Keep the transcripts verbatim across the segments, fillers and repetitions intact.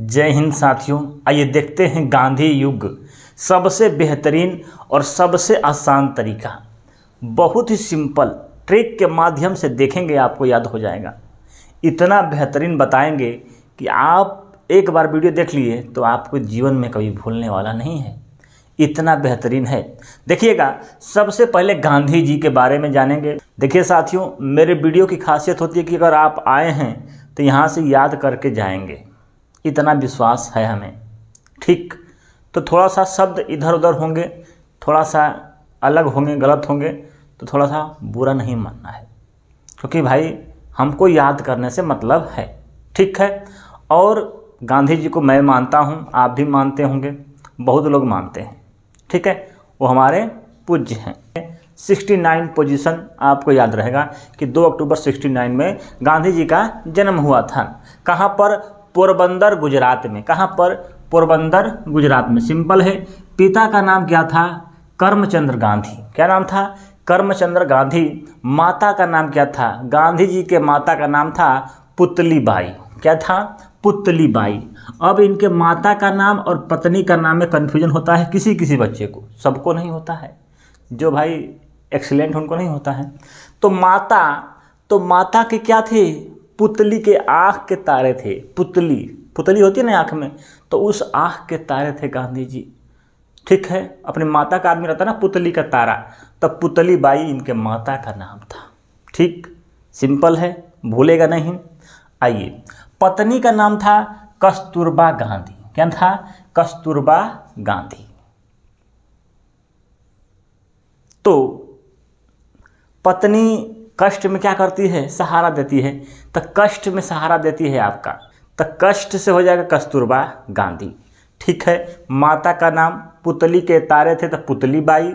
जय हिंद साथियों, आइए देखते हैं गांधी युग सबसे बेहतरीन और सबसे आसान तरीका। बहुत ही सिंपल ट्रिक के माध्यम से देखेंगे, आपको याद हो जाएगा। इतना बेहतरीन बताएंगे कि आप एक बार वीडियो देख लिए तो आपको जीवन में कभी भूलने वाला नहीं है, इतना बेहतरीन है। देखिएगा, सबसे पहले गांधी जी के बारे में जानेंगे। देखिए साथियों, मेरे वीडियो की खासियत होती है कि अगर आप आए हैं तो यहाँ से याद करके जाएंगे, इतना विश्वास है हमें। ठीक, तो थोड़ा सा शब्द इधर उधर होंगे, थोड़ा सा अलग होंगे, गलत होंगे तो थोड़ा सा बुरा नहीं मानना है, क्योंकि भाई हमको याद करने से मतलब है। ठीक है, और गांधी जी को मैं मानता हूँ, आप भी मानते होंगे, बहुत लोग मानते हैं। ठीक है, वो हमारे पूज्य हैं। उनहत्तर पोजीशन आपको याद रहेगा कि दो अक्टूबर उनहत्तर में गांधी जी का जन्म हुआ था। कहाँ पर? पोरबंदर गुजरात में। कहाँ पर? पोरबंदर गुजरात में। सिंपल है। पिता का नाम क्या था? कर्मचंद्र गांधी। क्या नाम था? कर्मचंद्र गांधी। माता का नाम क्या था? गांधी जी के माता का नाम था पुतलीबाई। क्या था? पुतलीबाई। अब इनके माता का नाम और पत्नी का नाम में कन्फ्यूजन होता है किसी किसी बच्चे को, सबको नहीं होता है, जो भाई एक्सीलेंट उनको नहीं होता है। तो माता तो माता के क्या थे? पुतली के आँख के तारे थे। पुतली पुतली होती है ना आँख में, तो उस आँख के तारे थे गांधी जी। ठीक है, अपने माता का आदमी रहता ना, पुतली का तारा, तो पुतली बाई इनके माता का नाम था। ठीक, सिंपल है, भूलेगा नहीं। आइए, पत्नी का नाम था कस्तूरबा गांधी। क्या था? कस्तूरबा गांधी। तो पत्नी कष्ट में क्या करती है? सहारा देती है। तो कष्ट में सहारा देती है आपका, तो कष्ट से हो जाएगा कस्तूरबा गांधी। ठीक है, माता का नाम पुतली के तारे थे, तो पुतली बाई।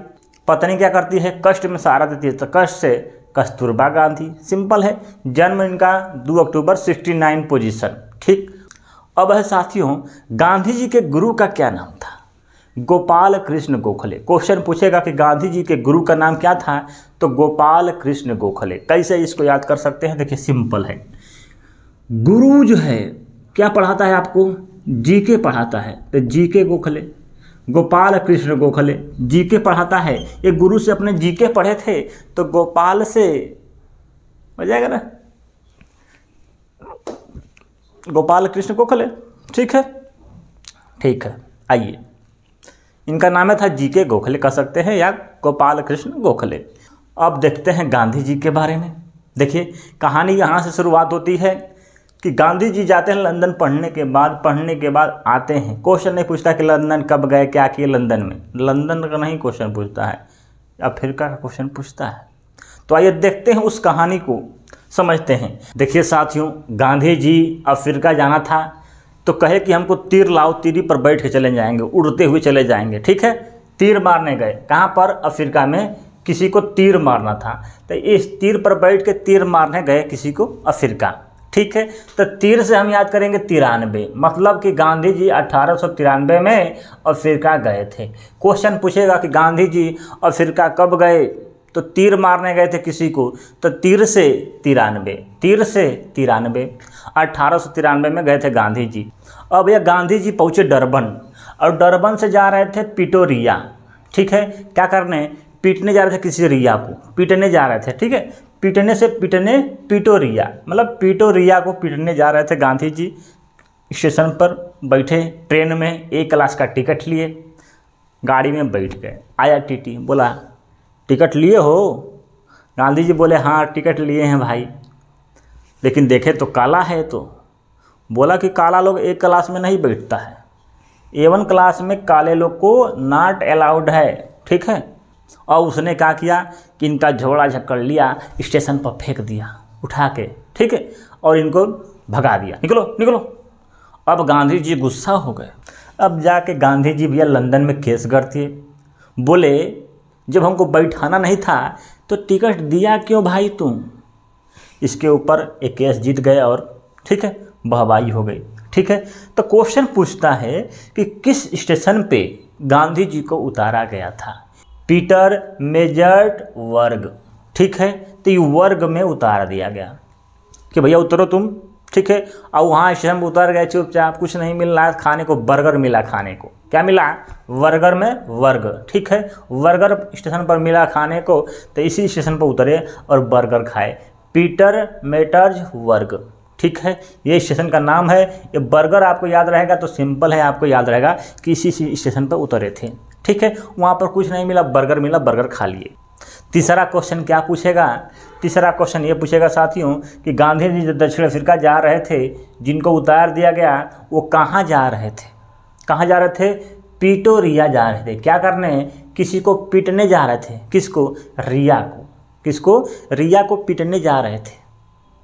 पत्नी क्या करती है? कष्ट में सहारा देती है, तो कष्ट से कस्तूरबा गांधी। सिंपल है। जन्म इनका दो अक्टूबर उनहत्तर पोजीशन। ठीक, अब है साथियों, गांधी जी के गुरु का क्या नाम था? गोपाल कृष्ण गोखले। क्वेश्चन पूछेगा कि गांधी जी के गुरु का नाम क्या था, तो गोपाल कृष्ण गोखले। कैसे इसको याद कर सकते हैं? देखिए, सिंपल है। गुरु जो है क्या पढ़ाता है आपको? जीके पढ़ाता है, तो जीके गोखले। गोपाल कृष्ण गोखले जीके पढ़ाता है, ये गुरु से अपने जीके पढ़े थे, तो गोपाल से हो जाएगा ना, गोपाल कृष्ण गोखले। ठीक है, ठीक है। आइए, इनका नाम था जीके गोखले, कह सकते हैं, या गोपाल कृष्ण गोखले। अब देखते हैं गांधी जी के बारे में। देखिए, कहानी यहाँ से शुरुआत होती है कि गांधी जी जाते हैं लंदन पढ़ने के बाद पढ़ने के बाद आते हैं। क्वेश्चन नहीं पूछता कि लंदन कब गए, क्या किए लंदन में, लंदन का नहीं क्वेश्चन पूछता है, अफ्रीका का क्वेश्चन पूछता है। तो आइए देखते हैं उस कहानी को, समझते हैं। देखिए साथियों, गांधी जी अफ्रीका जाना था, तो कहे कि हमको तीर लाओ, तीरी पर बैठ के चले जाएंगे, उड़ते हुए चले जाएंगे। ठीक है, तीर मारने गए। कहाँ पर? अफ्रीका में किसी को तीर मारना था, तो इस तीर पर बैठ के तीर मारने गए किसी को, अफ्रीका। ठीक है, तो तीर से हम याद करेंगे तिरानवे, मतलब कि गांधी जी अठारह सौ तिरानवे में अफ्रीका गए थे। क्वेश्चन पूछेगा कि गांधी जी अफ्रीका कब गए, तो तीर मारने गए थे किसी को, तो तीर से तिरानवे, तीर से तिरानवे, अठारह सौ तिरानवे में गए थे गांधी जी। अब ये गांधी जी पहुँचे डरबन, और डरबन से जा रहे थे पिटोरिया। ठीक है, क्या करने? पीटने जा रहे थे किसी रिया को, पीटने जा रहे थे। ठीक है, पीटने से पीटने पिटोरिया, मतलब पिटोरिया को पीटने जा रहे थे गांधी जी। स्टेशन पर बैठे, ट्रेन में एक क्लास का टिकट लिए, गाड़ी में बैठ गए। आया टी टी, बोला टिकट लिए हो? गांधी जी बोले हाँ टिकट लिए हैं भाई, लेकिन देखे तो काला है। तो बोला कि काला लोग एक क्लास में नहीं बैठता है, एवन क्लास में काले लोग को नॉट अलाउड है। ठीक है, और उसने क्या किया कि इनका झोला झक्कड़ लिया, स्टेशन पर फेंक दिया उठा के। ठीक है, और इनको भगा दिया, निकलो निकलो। अब गांधी जी गुस्सा हो गए। अब जाके गांधी जी भैया लंदन में केस करते, बोले जब हमको बैठाना नहीं था तो टिकट दिया क्यों भाई तुम? इसके ऊपर एक केस जीत गए और ठीक है, बहवाई हो गई। ठीक है, तो क्वेश्चन पूछता है कि किस स्टेशन पे गांधी जी को उतारा गया था? पीटर मेजर्ट वर्ग। ठीक है, तो ये वर्ग में उतार दिया गया कि भैया उतरो तुम, ठीक है। और वहाँ से हम उतर गए चुपचाप, कुछ नहीं मिल रहा, खाने को बर्गर मिला, खाने को क्या मिला, बर्गर में बर्गर, ठीक है, बर्गर स्टेशन पर मिला खाने को। तो इसी स्टेशन पर उतरे और बर्गर खाए, पीटर मेटर्ज वर्ग, ठीक है, ये स्टेशन का नाम है। ये बर्गर आपको याद रहेगा तो सिंपल है, आपको याद रहेगा कि इसी स्टेशन पर उतरे थे, ठीक है। वहाँ पर कुछ नहीं मिला, बर्गर मिला, बर्गर खा लिए। तीसरा क्वेश्चन क्या पूछेगा, तीसरा क्वेश्चन ये पूछेगा साथियों कि गांधी जी जब दक्षिण अफ्रीका जा रहे थे, जिनको उतार दिया गया, वो कहाँ जा रहे थे, कहाँ जा रहे थे, पिटोरिया जा रहे थे। क्या करने, किसी को पीटने जा रहे थे, किसको, रिया को, किसको, रिया को पीटने जा रहे थे,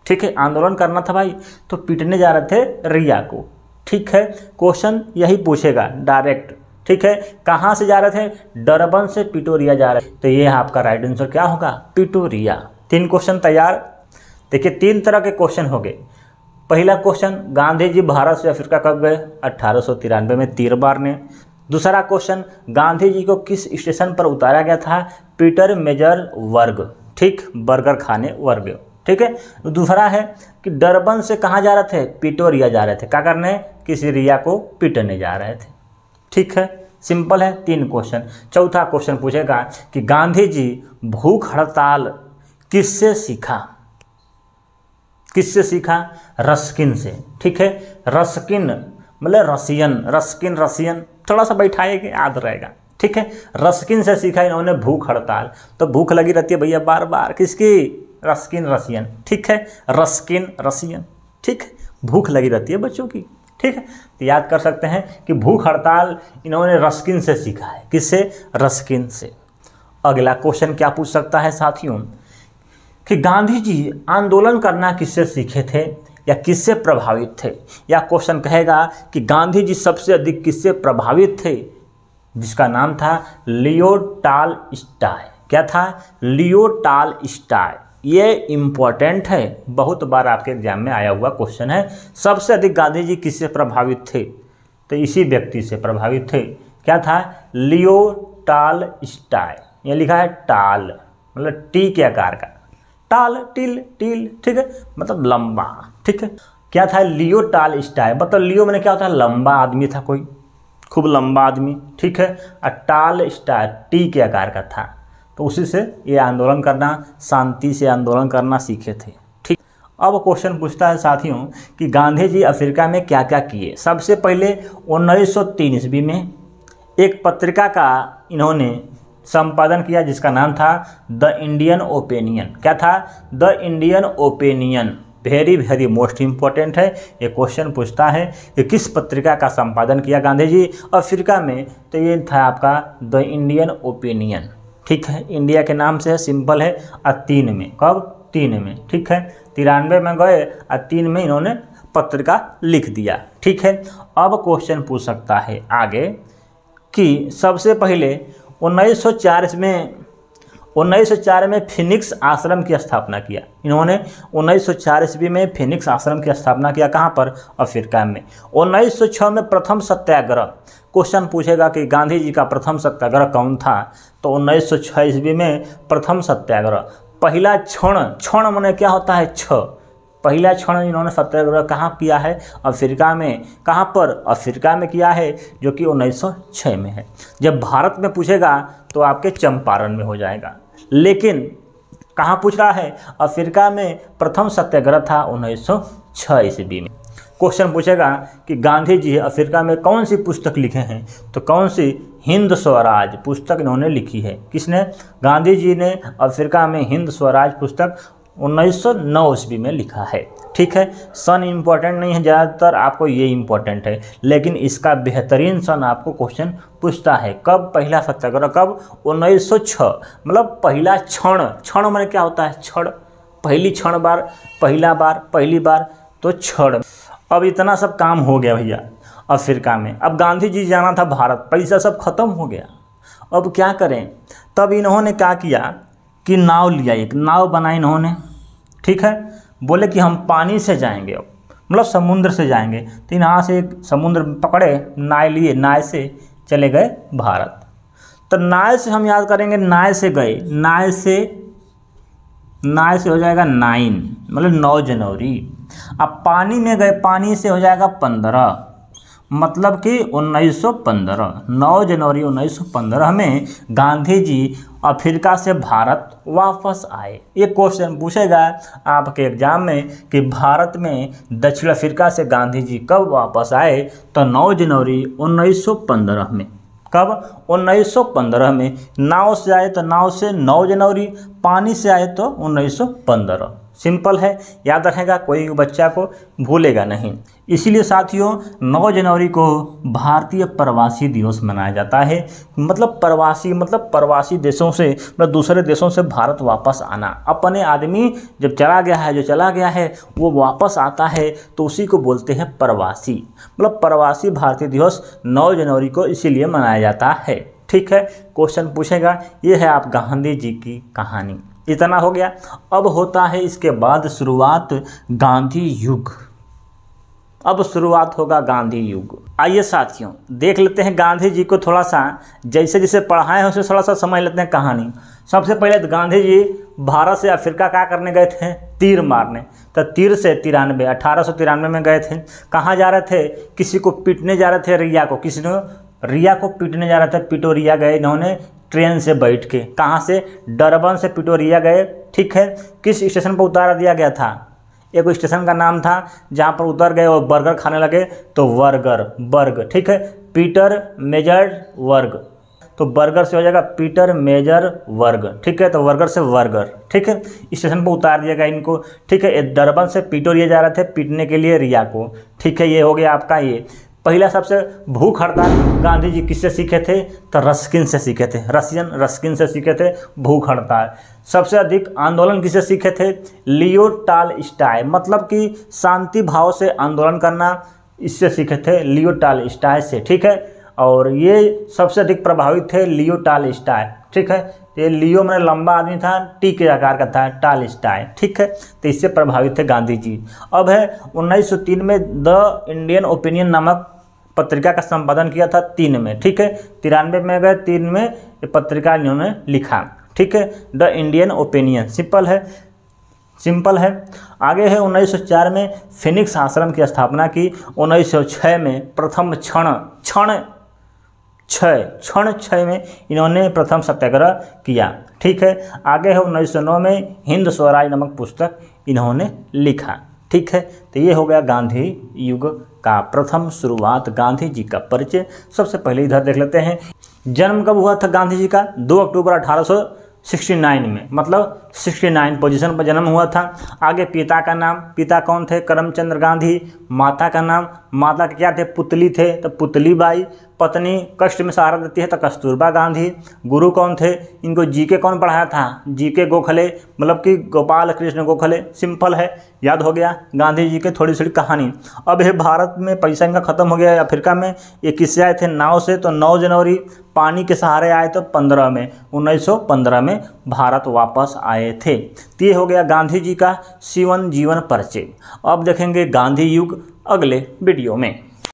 ठीक है। आंदोलन करना था भाई, तो पीटने जा रहे थे रिया को, ठीक है। क्वेश्चन यही पूछेगा डायरेक्ट, ठीक है। कहाँ से जा रहे थे, डरबन से पिटोरिया जा रहे थे, तो ये आपका राइट आंसर क्या होगा, पिटोरिया। तीन क्वेश्चन तैयार, देखिए तीन तरह के क्वेश्चन हो गए। पहला क्वेश्चन, गांधी जी भारत से अफ्रीका कब गए, अट्ठारह सौ तिरानवे में तीरबार ने। दूसरा क्वेश्चन, गांधी जी को किस स्टेशन पर उतारा गया था, पीटर मेजर वर्ग, ठीक, बर्गर खाने वर्ग, ठीक है। दूसरा है कि डरबन से कहाँ जा रहे थे, पिटोरिया जा रहे थे, क्या करने, किसी रिया को पीटने जा रहे थे, ठीक है, सिंपल है, तीन क्वेश्चन। चौथा क्वेश्चन पूछेगा कि गांधी जी भूख हड़ताल किससे सीखा, किससे सीखा, रस्किन से, ठीक है। रस्किन मतलब रसियन, रस्किन रसियन, थोड़ा सा बैठाएंगे याद रहेगा, ठीक है। रस्किन से सीखा इन्होंने भूख हड़ताल, तो भूख लगी रहती है भैया बार बार, किसकी, रस्किन रसियन, ठीक है, रस्किन रसियन, ठीक है, भूख लगी रहती है बच्चों की, ठीक है। तो याद कर सकते हैं कि भूख हड़ताल इन्होंने रस्किन से सीखा है, किससे, रस्किन से। अगला क्वेश्चन क्या पूछ सकता है साथियों कि गांधी जी आंदोलन करना किससे सीखे थे या किससे प्रभावित थे, या क्वेश्चन कहेगा कि गांधी जी सबसे अधिक किससे प्रभावित थे, जिसका नाम था लियो टाल स्टाय। क्या था, लियो टाल स्टाय। ये इम्पोर्टेंट है, बहुत बार आपके एग्जाम में आया हुआ क्वेश्चन है। सबसे अधिक गांधी जी किससे प्रभावित थे, तो इसी व्यक्ति से प्रभावित थे। क्या था, लियो टाल स्टाय। ये लिखा है टाल मतलब टी के आकार का, टाल टिल टिल, ठीक है, मतलब लंबा, ठीक है। क्या था, लियो टाल स्टाय, मतलब लियो मैंने क्या होता है, लंबा आदमी था कोई, खूब लंबा आदमी, ठीक है। और टाल स्टाय टी के आकार का था, तो उसी से ये आंदोलन करना, शांति से आंदोलन करना सीखे थे, ठीक। अब क्वेश्चन पूछता है साथियों कि गांधी जी अफ्रीका में क्या क्या किए। सबसे पहले उन्नीस सौ तीन ईस्वी में एक पत्रिका का इन्होंने संपादन किया, जिसका नाम था द इंडियन ओपिनियन। क्या था, the Indian Opinion, very very most important है। ये क्वेश्चन पूछता है कि किस पत्रिका का संपादन किया गांधी जी अफ्रीका में, तो ये था आपका द इंडियन ओपिनियन, ठीक है। इंडिया के नाम से है, सिंपल है। और तीन में, कब, तीन में, ठीक है, तिरानवे में गए और तीन में इन्होंने पत्रिका लिख दिया, ठीक है। अब क्वेश्चन पूछ सकता है आगे कि सबसे पहले उन्नीस सौ चार में उन्नीस सौ चार में फिनिक्स आश्रम की स्थापना किया इन्होंने। उन्नीस सौ चार ईस्वी में फिनिक्स आश्रम की स्थापना किया, कहाँ पर, अफ्रीका में। उन्नीस सौ छह में प्रथम सत्याग्रह, क्वेश्चन पूछेगा कि गांधी जी का प्रथम सत्याग्रह कौन था, तो उन्नीस सौ छह ईस्वी में प्रथम सत्याग्रह, पहला क्षण, क्षण माने क्या होता है, क्ष, पहला क्षण इन्होंने सत्याग्रह कहाँ किया है, अफ्रीका में। कहाँ पर, अफ्रीका में किया है, जो कि उन्नीस सौ छह में है। जब भारत में पूछेगा तो आपके चंपारण में हो जाएगा, लेकिन कहाँ पूछ रहा है, अफ्रीका में प्रथम सत्याग्रह था उन्नीस सौ छह ईस्वी में। क्वेश्चन पूछेगा कि गांधी जी अफ्रीका में कौन सी पुस्तक लिखे हैं, तो कौन सी, हिंद स्वराज पुस्तक इन्होंने लिखी है। किसने, गांधी जी ने अफ्रीका में हिंद स्वराज पुस्तक उन्नीस सौ नौ ईस्वी में लिखा है, ठीक है। सन इम्पोर्टेंट नहीं है ज़्यादातर, आपको ये इम्पोर्टेंट है, लेकिन इसका बेहतरीन सन आपको क्वेश्चन पूछता है। कब, पहला सत्याग्रह कब, उन्नीस सौ छह, मतलब पहला क्षण, क्षण माने क्या होता है, क्षण, पहली क्षण बार, पहला बार, पहली बार, तो क्षण। अब इतना सब काम हो गया भैया अफ्रीका में। अब गांधी जी जाना था भारत, पैसा सब खत्म हो गया, अब क्या करें। तब इन्होंने क्या किया कि नाव लिया, एक नाव बनाई इन्होंने, ठीक है। बोले कि हम पानी से जाएंगे, अब मतलब समुद्र से जाएंगे, तो यहाँ से एक समुद्र पकड़े, नाव लिए, नाव से चले गए भारत। तो नाव से हम याद करेंगे, नाव से गए, नाव से, नाव से हो जाएगा नाइन, मतलब नौ जनवरी। अब पानी में गए, पानी से हो जाएगा पंद्रह, मतलब कि उन्नीस सौ पंद्रह, नौ जनवरी उन्नीस सौ पंद्रह में गांधी जी अफ्रीका से भारत वापस आए। ये क्वेश्चन पूछेगा आपके एग्जाम में कि भारत में दक्षिण अफ्रीका से गांधी जी कब वापस आए, तो नौ जनवरी उन्नीस सौ पंद्रह में। कब? उन्नीस सौ पंद्रह में। नाव से आए तो नाव से नौ जनवरी, पानी से आए तो उन्नीस सौ पंद्रह। सिंपल है, याद रखेगा, कोई बच्चा को भूलेगा नहीं। इसलिए साथियों नौ जनवरी को भारतीय प्रवासी दिवस मनाया जाता है। मतलब प्रवासी मतलब प्रवासी देशों से, मतलब दूसरे देशों से भारत वापस आना। अपने आदमी जब चला गया है, जो चला गया है वो वापस आता है तो उसी को बोलते हैं प्रवासी। मतलब प्रवासी भारतीय दिवस नौ जनवरी को इसीलिए मनाया जाता है। ठीक है, क्वेश्चन पूछेगा। ये है आप गांधी जी की कहानी। इतना हो गया। अब होता है इसके बाद शुरुआत गांधी युग। अब शुरुआत होगा गांधी युग। आइए साथियों देख लेते हैं गांधी जी को, थोड़ा सा जैसे जैसे पढ़ाए हैं उसे थोड़ा सा समझ लेते हैं कहानी। सबसे पहले तो गांधी जी भारत से अफ्रीका क्या करने गए थे? तीर मारने। तो तीर से तिरानवे अठारह सौ तिरानवे में गए थे। कहाँ जा रहे थे? किसी को पीटने जा रहे थे, रिया को। किसी ने रिया को पीटने जा रहे थे, पिटोरिया गए इन्होंने ट्रेन से बैठ के। कहाँ से? डरबन से पिटोरिया गए। ठीक है, किस स्टेशन पर उतारा दिया गया था? एक स्टेशन का नाम था जहाँ पर उतर गए और बर्गर खाने लगे, तो वर्गर बर्ग। ठीक है, पीटर मेजर वर्ग, तो बर्गर से हो जाएगा पीटर मेजर वर्ग। ठीक है, तो वर्गर से वर्गर। ठीक है, स्टेशन पर उतार दिया गया इनको। ठीक है, डरबन से पिटोरिया जा रहे थे पीटने के लिए रिया को। ठीक है, ये हो गया आपका। ये पहला सबसे भूख हड़ताल गांधी जी किससे सीखे थे? तो रस्किन से सीखे थे, रशियन रस्किन से सीखे थे भूख हड़ताल। सबसे अधिक आंदोलन किससे सीखे थे? लियो टालस्टॉय, मतलब कि शांति भाव से आंदोलन करना, इससे सीखे थे लियो टालस्टॉय से। ठीक है, और ये सबसे अधिक प्रभावित थे लियो टालस्टॉय। ठीक है, ये लियो में लंबा आदमी था, टी के आकार का था, टालस्टॉय। ठीक है, तो इससे प्रभावित थे गांधी जी। अब है उन्नीस सौ तीन में द इंडियन ओपिनियन नामक पत्रिका का संपादन किया था, तीन में। ठीक है, तिरानवे में गए, तीन में ये पत्रिका इन्होंने लिखा। ठीक है, द इंडियन ओपिनियन। सिंपल है, सिंपल है। आगे है उन्नीस सौ चार में फिनिक्स आश्रम की स्थापना की। उन्नीस सौ छह में प्रथम क्षण क्षण छः क्षण छः में इन्होंने प्रथम सत्याग्रह किया। ठीक है, आगे है उन्नीस सौ नौ में हिंद स्वराज नामक पुस्तक इन्होंने लिखा। ठीक है, तो ये हो गया गांधी युग का प्रथम शुरुआत, गांधी जी का परिचय। सबसे पहले इधर देख लेते हैं जन्म कब हुआ था गांधी जी का। दो अक्टूबर अठारह सौ उनहत्तर में, मतलब उनहत्तर पोजीशन पर जन्म हुआ था। आगे पिता का नाम, पिता कौन थे? करमचंद गांधी। माता का नाम, माता के क्या थे? पुतली थे, तो पुतली बाई। पत्नी कष्ट में सहारा देती है, तो कस्तूरबा गांधी। गुरु कौन थे? इनको जीके कौन पढ़ाया था? जीके गोखले, मतलब कि गोपाल कृष्ण गोखले। सिंपल है, याद हो गया गांधी जी के थोड़ी थोड़ी कहानी। अब ये भारत में पैसा इनका ख़त्म हो गया है अफ्रीका में। ये किससे आए थे? नाव से, तो नौ जनवरी। पानी के सहारे आए तो पंद्रह में उन्नीस सौ पंद्रह में भारत वापस आए थे। तो ये हो गया गांधी जी का जीवन जीवन परिचय। अब देखेंगे गांधी युग अगले वीडियो में।